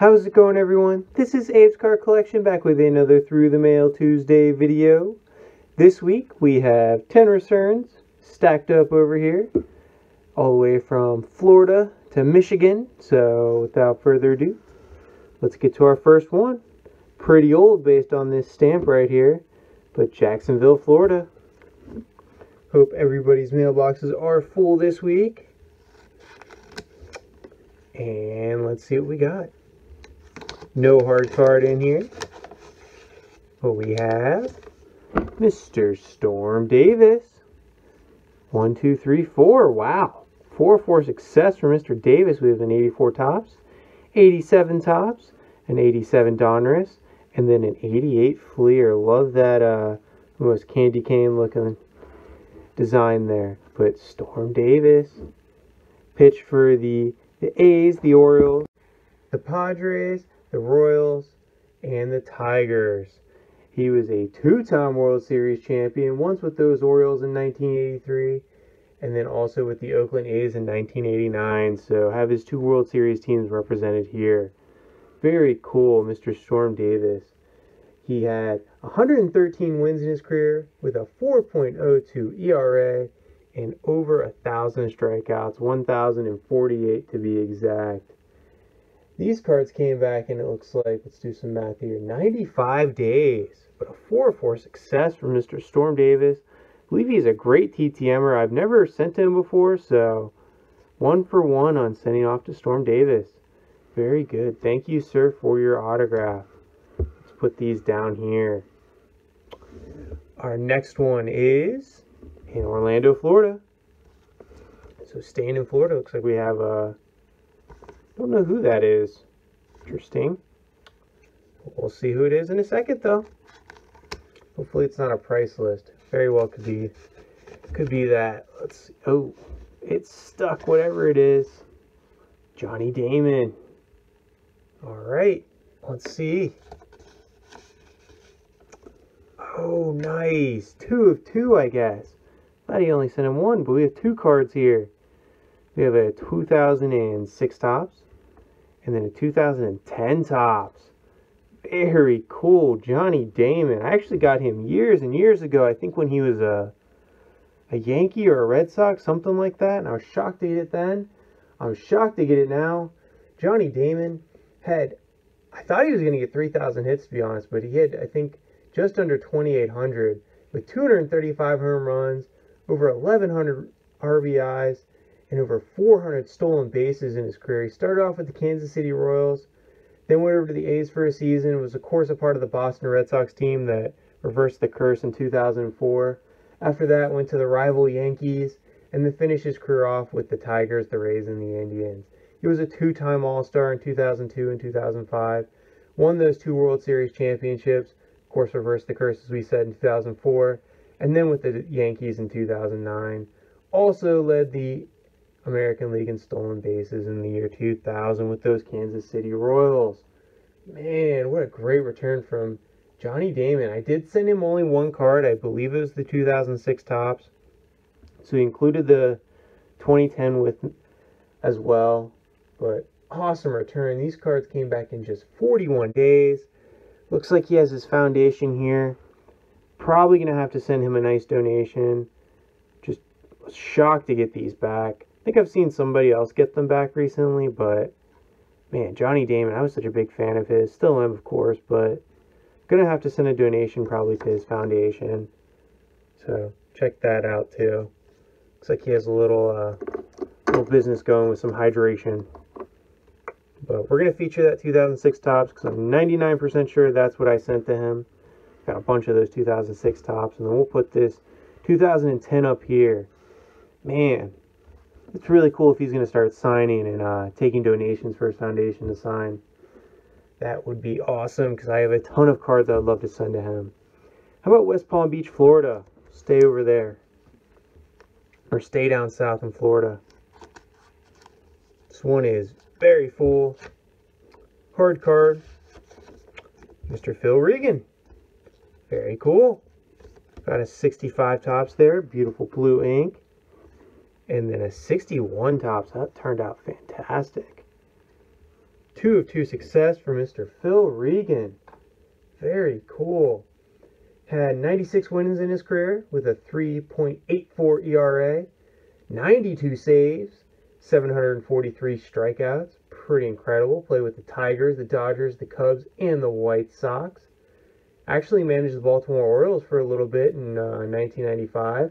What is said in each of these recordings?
How's it going, everyone? This is Abe's Car Collection back with another Through the Mail Tuesday video. This week we have 10 returns stacked up over here, all the way from Florida to Michigan. So without further ado, let's get to our first one. Pretty old based on this stamp right here, but Jacksonville, Florida. Hope everybody's mailboxes are full this week. And let's see what we got. No hard card in here. But we have Mr. Storm Davis. 1, 2, 3, 4. Wow. 4-4 success for Mr. Davis. We have an 84 tops, 87 tops, an 87 Donruss, and then an 88 Fleer. Love that almost candy cane looking design there. But Storm Davis pitched for the A's, the Orioles, the Padres, the Royals, and the Tigers. He was a two-time World Series champion, once with those Orioles in 1983, and then also with the Oakland A's in 1989. So have his two World Series teams represented here. Very cool, Mr. Storm Davis. He had 113 wins in his career with a 4.02 ERA and over 1,000 strikeouts, 1,048 to be exact. These cards came back, and it looks like, let's do some math here, 95 days. But a 4-4 success for Mr. Storm Davis. I believe he's a great TTMer. I've never sent him before, so 1 for 1 on sending off to Storm Davis. Very good. Thank you, sir, for your autograph. Let's put these down here. Our next one is in Orlando, Florida. So staying in Florida, looks like we have a... Don't know who that is. Interesting. We'll see who it is in a second, though. Hopefully it's not a price list. Very well could be. Could be that. Let's see. Oh, it's stuck. Whatever it is. Johnny Damon. All right. Let's see. Oh, nice. 2 of 2, I guess. Glad he only sent him one, but we have 2 cards here. We have a 2006 tops. And then a 2010 tops. Very cool. Johnny Damon. I actually got him years and years ago. I think when he was a Yankee or a Red Sox. Something like that. And I was shocked to get it then. I'm shocked to get it now. Johnny Damon had... I thought he was going to get 3,000 hits, to be honest. But he had, I think, just under 2,800. With 235 home runs. Over 1,100 RBIs. And over 400 stolen bases in his career. He started off with the Kansas City Royals, then went over to the A's for a season, and was of course a part of the Boston Red Sox team that reversed the curse in 2004. After that, went to the rival Yankees, and then finished his career off with the Tigers, the Rays, and the Indians. He was a 2-time All-Star in 2002 and 2005, won those 2 World Series championships, of course reversed the curse as we said in 2004, and then with the Yankees in 2009. Also led the American League in stolen bases in the year 2000 with those Kansas City Royals. Man, what a great return from Johnny Damon. I did send him only 1 card. I believe it was the 2006 tops. So he included the 2010 with as well. But awesome return. These cards came back in just 41 days. Looks like he has his foundation here. Probably going to have to send him a nice donation. Just was shocked to get these back. I think I've seen somebody else get them back recently, but man, Johnny Damon, I was such a big fan of his. Still am, of course, but gonna have to send a donation probably to his foundation. So check that out too. Looks like he has a little business going with some hydration. But we're gonna feature that 2006 tops because I'm 99% sure that's what I sent to him. Got a bunch of those 2006 tops, and then we'll put this 2010 up here. Man. It's really cool if he's going to start signing and taking donations for his foundation to sign. That would be awesome because I have a ton of cards that I'd love to send to him. How about West Palm Beach, Florida? Stay over there. Or stay down south in Florida. This one is very full. Hard card. Mr. Phil Regan. Very cool. Got a 65 tops there. Beautiful blue ink. And then a 61 tops. That turned out fantastic. 2 of 2 success for Mr. Phil Regan. Very cool. Had 96 wins in his career with a 3.84 ERA, 92 saves, 743 strikeouts. Pretty incredible. Played with the Tigers, the Dodgers, the Cubs, and the White Sox. Actually managed the Baltimore Orioles for a little bit in 1995. I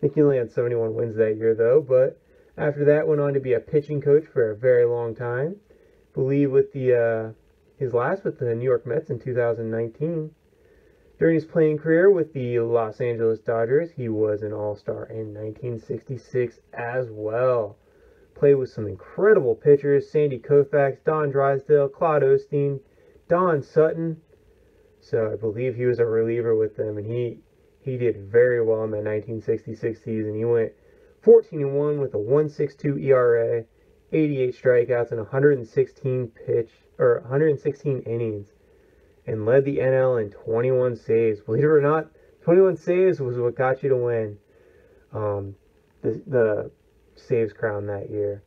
think he only had 71 wins that year, though. But after that, went on to be a pitching coach for a very long time. I believe with his last with the New York Mets in 2019. During his playing career with the Los Angeles Dodgers, he was an All-Star in 1966 as well. Played with some incredible pitchers: Sandy Koufax, Don Drysdale, Claude Osteen, Don Sutton. So I believe he was a reliever with them, and he did very well in that 1966 season. He went 14-1 with a 1.62 ERA, 88 strikeouts, and 116 innings, and led the NL in 21 saves. Believe it or not, 21 saves was what got you to win the saves crown that year.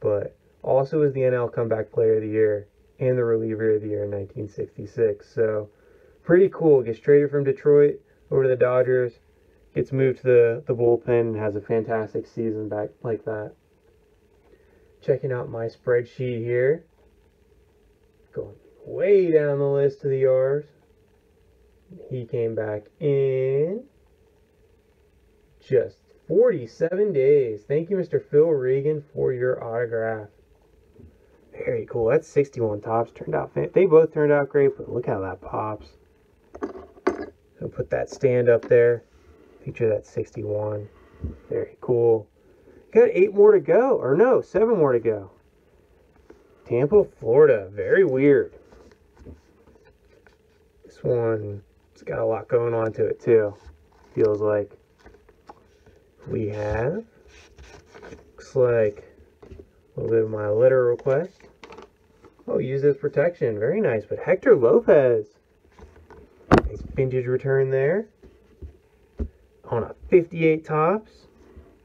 But also was the NL Comeback Player of the Year and the Reliever of the Year in 1966. So pretty cool. Gets traded from Detroit over to the Dodgers, gets moved to the bullpen, and has a fantastic season back like that. Checking out my spreadsheet here. Going way down the list of the R's. He came back in just 47 days. Thank you, Mr. Phil Regan, for your autograph. Very cool. That's 61 tops. Turned out they both turned out great, but look how that pops. So put that stand up there. Feature that 61. Very cool. Got 8 more to go. Or no, 7 more to go. Tampa, Florida. Very weird. This one, it's got a lot going on to it too. Feels like we have. Looks like a little bit of my letter request. Oh, use this protection. Very nice. But Hector Lopez. Nice vintage return there. On a 58 tops.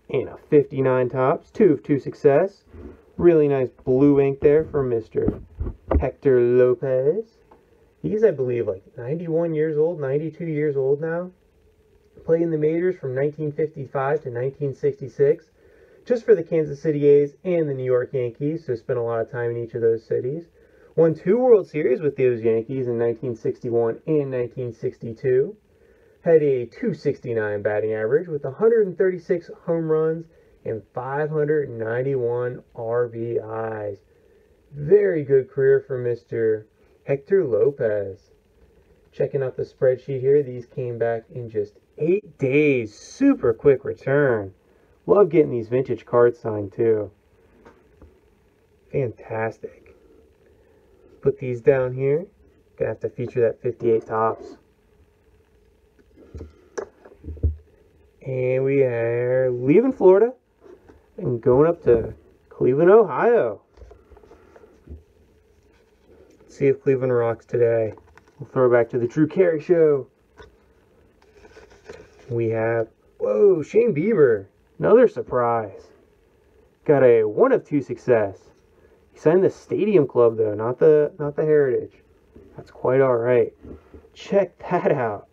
And a 59 tops. 2 of 2 success. Really nice blue ink there for Mr. Hector Lopez. He's, I believe, like 91 years old, 92 years old now. Played in the majors from 1955 to 1966. Just for the Kansas City A's and the New York Yankees, so spent a lot of time in each of those cities. Won 2 World Series with those Yankees in 1961 and 1962. Had a 269 batting average with 136 home runs and 591 RBIs. Very good career for Mr. Hector Lopez. Checking out the spreadsheet here, these came back in just 8 days. Super quick return. Love getting these vintage cards signed too. Fantastic. Put these down here. Gonna have to feature that 58 tops. And we are leaving Florida and going up to Cleveland, Ohio. Let's see if Cleveland rocks today. We'll throw back to the Drew Carey Show. We have, whoa, Shane Bieber. Another surprise. Got a 1 of 2 success. He signed the Stadium Club though, not the Heritage. That's quite alright. Check that out.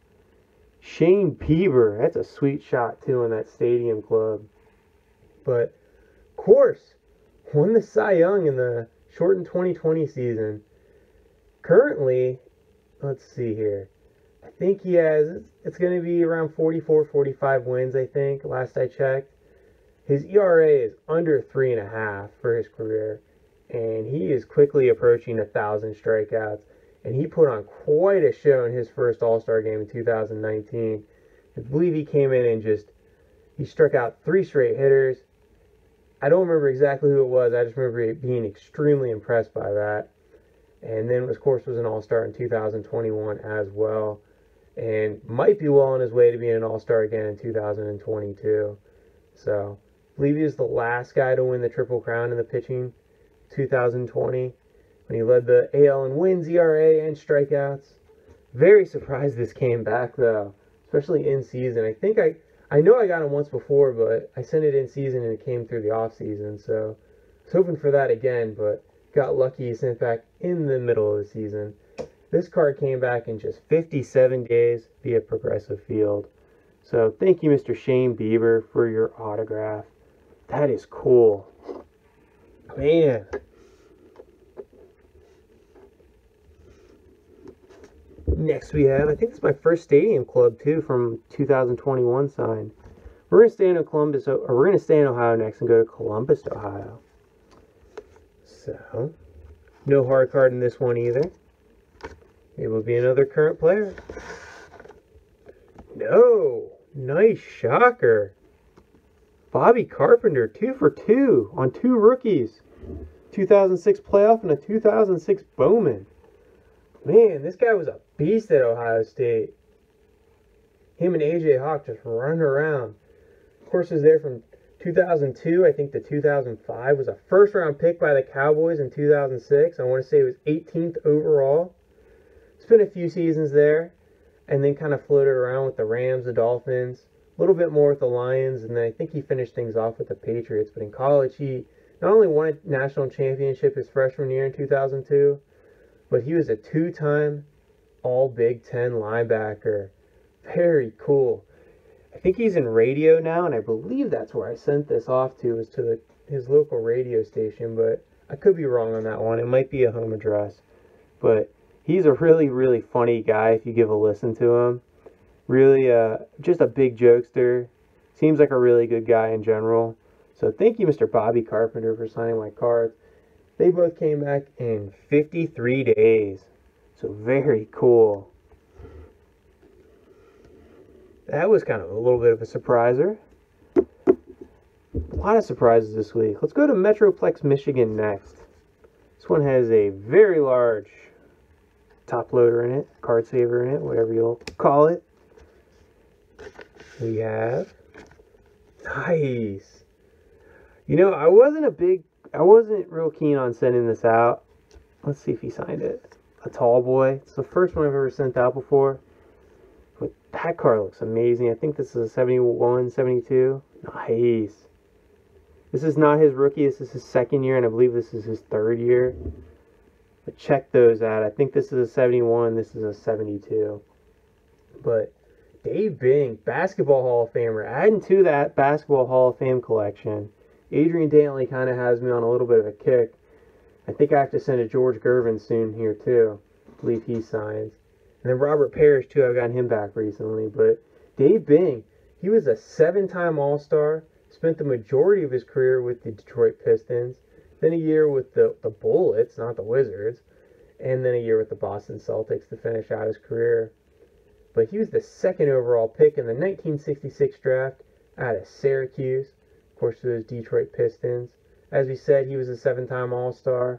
Shane Bieber. That's a sweet shot too in that Stadium Club. But of course, won the Cy Young in the shortened 2020 season. Currently, let's see here. I think he has, it's gonna be around 44, 45 wins, I think, last I checked. His ERA is under 3.5 for his career, and he is quickly approaching 1,000 strikeouts, and he put on quite a show in his first All-Star game in 2019. I believe he came in and he struck out 3 straight hitters. I don't remember exactly who it was, I just remember it being extremely impressed by that. And then, of course, was an All-Star in 2021 as well, and might be well on his way to being an All-Star again in 2022. So, I believe he was the last guy to win the Triple Crown in the pitching 2020, when he led the AL in wins, ERA, and strikeouts. Very surprised this came back, though, especially in season. I think I know I got him once before, but I sent it in season and it came through the off season. So, I was hoping for that again, but got lucky, sent back in the middle of the season. This card came back in just 57 days via Progressive Field. So thank you, Mr. Shane Bieber, for your autograph. That is cool. Man. Next we have, I think it's my first Stadium Club too, from 2021 signed. We're going to stay in Columbus, or we're going to stay in Ohio next and go to Columbus, Ohio. So, no hard card in this one either. It will be another current player. No! Nice shocker. Bobby Carpenter, 2 for 2 on 2 rookies. 2006 playoff and a 2006 Bowman. Man, this guy was a beast at Ohio State. Him and A.J. Hawk just running around. Of course, he was there from 2002, I think, to 2005. Was a first-round pick by the Cowboys in 2006. I want to say it was 18th overall. Spent a few seasons there, and then kind of floated around with the Rams, the Dolphins, a little bit more with the Lions, and then I think he finished things off with the Patriots. But in college, he not only won a national championship his freshman year in 2002, but he was a 2-time All-Big Ten linebacker. Very cool. I think he's in radio now, and I believe that's where I sent this off to, was to his local radio station, but I could be wrong on that one. It might be a home address, but he's a really, really funny guy if you give a listen to him. Really, just a big jokester. Seems like a really good guy in general. So thank you, Mr. Bobby Carpenter, for signing my cards. They both came back in 53 days. So very cool. That was kind of a little bit of a surpriser. A lot of surprises this week. Let's go to Metroplex, Michigan next. This one has a very large top loader in it, card saver in it, whatever you'll call it. We have... Nice! You know, I wasn't real keen on sending this out. Let's see if he signed it. A tall boy. It's the first one I've ever sent out before. But that card looks amazing. I think this is a 71, 72. Nice. This is not his rookie. This is his second year, and I believe this is his third year. But check those out. I think this is a 71. This is a 72. But Dave Bing, Basketball Hall of Famer. Adding to that Basketball Hall of Fame collection. Adrian Dantley kind of has me on a little bit of a kick. I think I have to send a George Gervin soon here, too. I believe he signs. And then Robert Parrish, too. I've gotten him back recently. But Dave Bing, he was a 7-time All-Star. Spent the majority of his career with the Detroit Pistons. Then a year with the Bullets, not the Wizards. And then a year with the Boston Celtics to finish out his career. But he was the 2nd overall pick in the 1966 draft out of Syracuse. Of course, to those Detroit Pistons. As we said, he was a 7-time All-Star.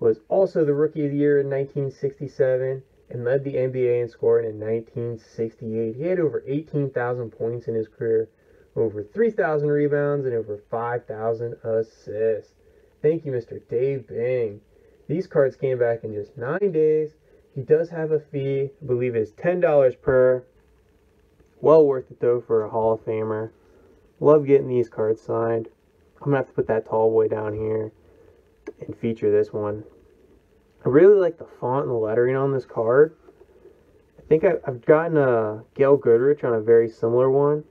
Was also the Rookie of the Year in 1967. And led the NBA in scoring in 1968. He had over 18,000 points in his career, over 3,000 rebounds, and over 5,000 assists. Thank you, Mr. Dave Bing. These cards came back in just 9 days. He does have a fee. I believe it's $10 per. Well worth it, though, for a Hall of Famer. Love getting these cards signed. I'm going to have to put that tall boy down here and feature this one. I really like the font and the lettering on this card. I think I've gotten a Gail Goodrich on a very similar one.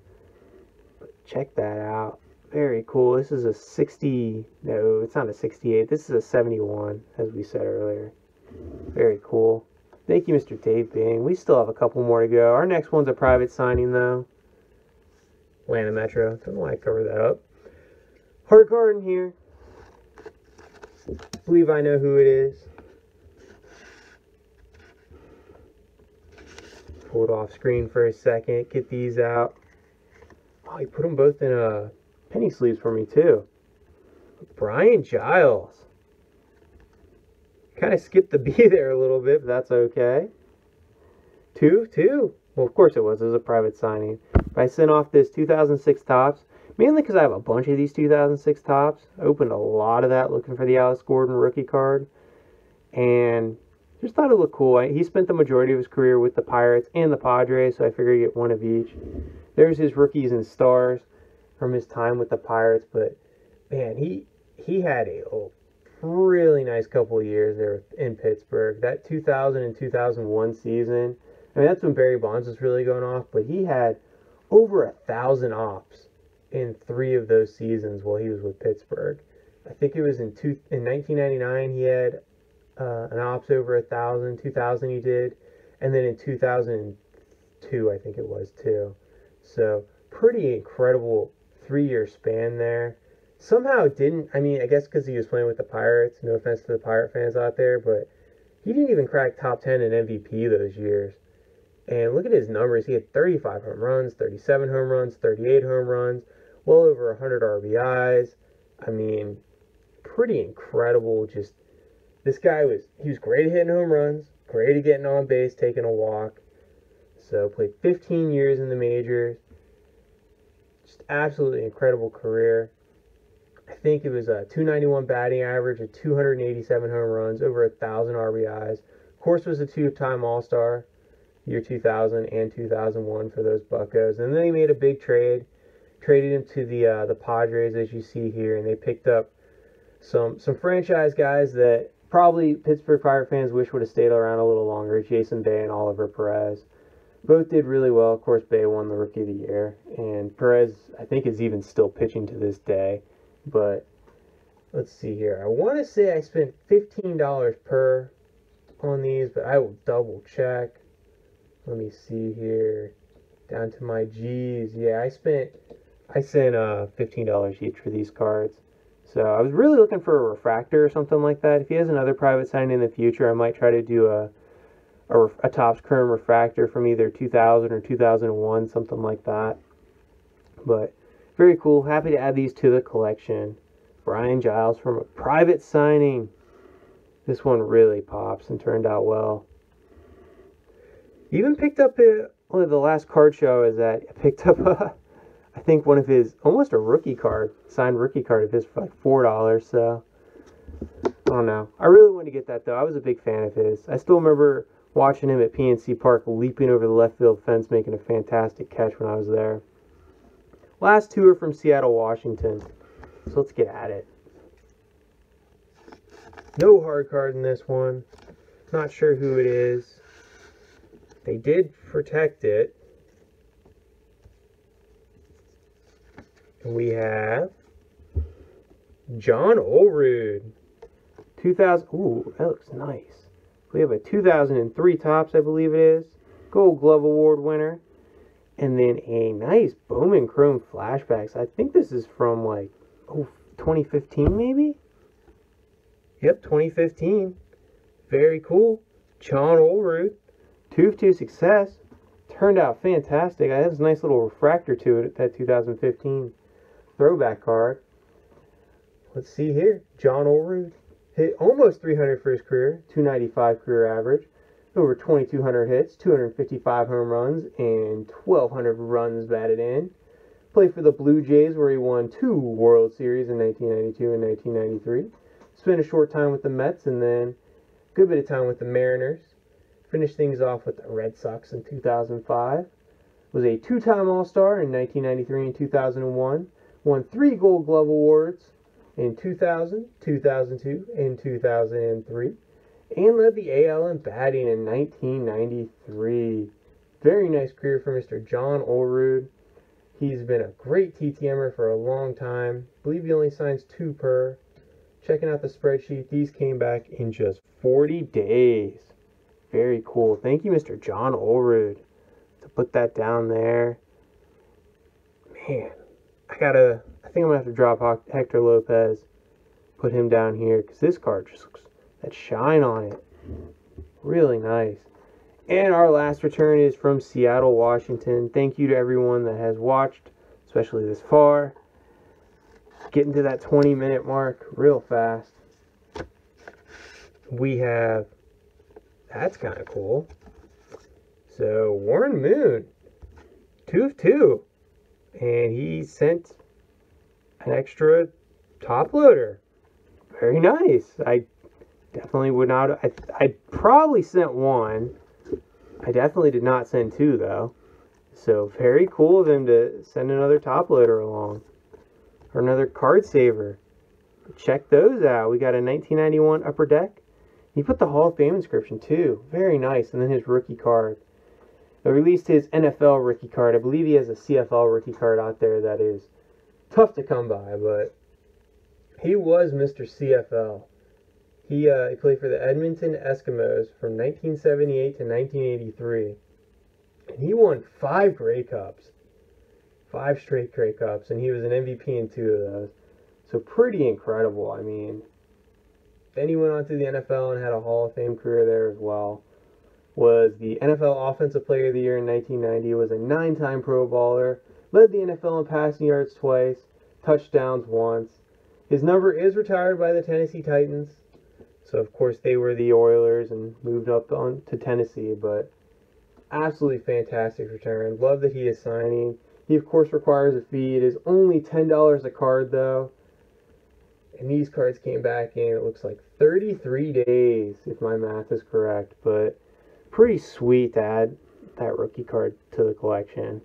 But check that out. Very cool. This is a 60... No, it's not a 68. This is a 71, as we said earlier. Very cool. Thank you, Mr. Dave Bing. We still have a couple more to go. Our next one's a private signing, though. Atlanta Metro. Don't want to cover that up. Hard card in here. I believe I know who it is. Pulled off screen for a second. Get these out. Oh, he put them both in penny sleeves for me too. Brian Giles. Kind of skipped the B there a little bit, but that's okay. 2 of 2. Well, of course it was. It was a private signing. But I sent off this 2006 Topps, mainly because I have a bunch of these 2006 Topps. I opened a lot of that looking for the Alex Gordon rookie card. And just thought it looked cool. He spent the majority of his career with the Pirates and the Padres, so I figured he'd get one of each. There's his rookies and stars from his time with the Pirates, but man, he had a really nice couple of years there in Pittsburgh. That 2000 and 2001 season, I mean, that's when Barry Bonds was really going off, but he had over 1,000 ops in 3 of those seasons while he was with Pittsburgh. I think it was in 1999 he had an ops over 1,000, 2000 he did, and then in 2002 I think it was too. So pretty incredible 3-year span there. Somehow it didn't, I mean, I guess because he was playing with the Pirates, no offense to the Pirate fans out there, but he didn't even crack top 10 in MVP those years. And look at his numbers. He had 35 home runs, 37 home runs, 38 home runs, well over 100 RBIs. I mean, pretty incredible. Just, this guy was, he was great at hitting home runs, great at getting on base, taking a walk. So played 15 years in the majors. Just absolutely incredible career. I think it was a 291 batting average, a 287 home runs, over 1,000 RBIs. Of course, was a 2-time All-Star, year 2000 and 2001 for those Buccos. And then they made a big trade, traded him to the Padres, as you see here, and they picked up some franchise guys that probably Pittsburgh Pirate fans wish would have stayed around a little longer, Jason Bay and Oliver Perez. Both did really well. Of course, Bay won the Rookie of the Year, and Perez, I think, is even still pitching to this day. But let's see here. I want to say I spent $15 per on these, but I will double check. Let me see here. Down to my G's. Yeah, I sent $15 each for these cards. So I was really looking for a refractor or something like that. If he has another private signing in the future, I might try to do a Topps Chrome refractor from either 2000 or 2001, something like that. But very cool. Happy to add these to the collection. Brian Giles from a private signing. This one really pops and turned out well. Even picked up, the last card show is that I picked up, I think, one of his, almost a rookie card, signed rookie card of his for like $4. So, I don't know. I really wanted to get that, though. I was a big fan of his. I still remember watching him at PNC Park leaping over the left field fence, making a fantastic catch when I was there. Last two are from Seattle, Washington. So let's get at it. No hard card in this one. Not sure who it is. They did protect it. We have John Olerud. 2000. Ooh, that looks nice. We have a 2003 Topps, I believe it is. Gold Glove Award winner. And then a nice Bowman Chrome Flashbacks. I think this is from, like, 2015 maybe? Yep, 2015. Very cool. John Olerud. 2 of 2 success. Turned out fantastic. I have a nice little refractor to it, that 2015 throwback card. Let's see here. John Olerud hit almost 300 for his career. 295 career average. Over 2,200 hits, 255 home runs, and 1,200 runs batted in. Played for the Blue Jays, where he won 2 World Series in 1992 and 1993. Spent a short time with the Mets, and then a good bit of time with the Mariners. Finished things off with the Red Sox in 2005. Was a 2-time All-Star in 1993 and 2001. Won 3 Gold Glove Awards in 2000, 2002, and 2003. And led the AL in batting in 1993. Very nice career for Mr. John Olerud. He's been a great TTMer for a long time. I believe he only signs 2 per. Checking out the spreadsheet, these came back in just 40 days. Very cool. Thank you, Mr. John Olerud. To put that down there. Man, I think I'm going to have to drop Hector Lopez. Put him down here, because this card just looks, that shine on it, really nice. And our last return is from Seattle, Washington. Thank you to everyone that has watched, especially this far. Getting to that 20-minute mark real fast. We have, that's kind of cool. So Warren Moon, 2 of 2, and he sent an extra top loader. Very nice. I definitely would not. I probably sent 1. I definitely did not send 2, though. So very cool of them to send another top loader along, or another card saver. check those out. We got a 1991 Upper Deck. He put the Hall of Fame inscription too. Very nice. And then his rookie card. They released his NFL rookie card. I believe he has a CFL rookie card out there that is tough to come by, but he was Mr. CFL. He played for the Edmonton Eskimos from 1978 to 1983. And he won 5 Grey Cups. 5 straight Grey Cups. And he was an MVP in 2 of those. So pretty incredible. I mean, then he went on to the NFL and had a Hall of Fame career there as well. Was the NFL Offensive Player of the Year in 1990. Was a 9-time Pro Bowler. Led the NFL in passing yards twice. Touchdowns once. His number is retired by the Tennessee Titans. So, of course, they were the Oilers and moved up on to Tennessee. But absolutely fantastic return. Love that he is signing. He, of course, requires a fee. It is only $10 a card, though. And these cards came back in, it looks like 33 days, if my math is correct. But pretty sweet to add that rookie card to the collection.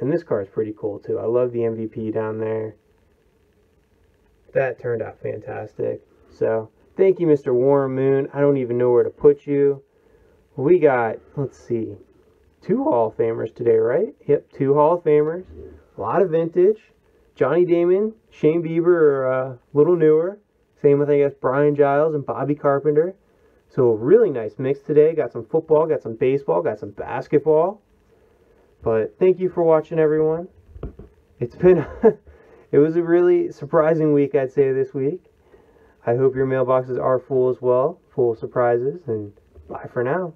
And this card's pretty cool, too. I love the MVP down there. That turned out fantastic. So, thank you, Mr. Warren Moon. I don't even know where to put you. We got, let's see, 2 Hall of Famers today, right? Yep, 2 Hall of Famers. A lot of vintage. Johnny Damon, Shane Bieber are a little newer. Same with, I guess, Brian Giles and Bobby Carpenter. So a really nice mix today. Got some football, got some baseball, got some basketball. But thank you for watching, everyone. It's been, it was a really surprising week, I'd say, this week. I hope your mailboxes are full as well, full of surprises, and bye for now.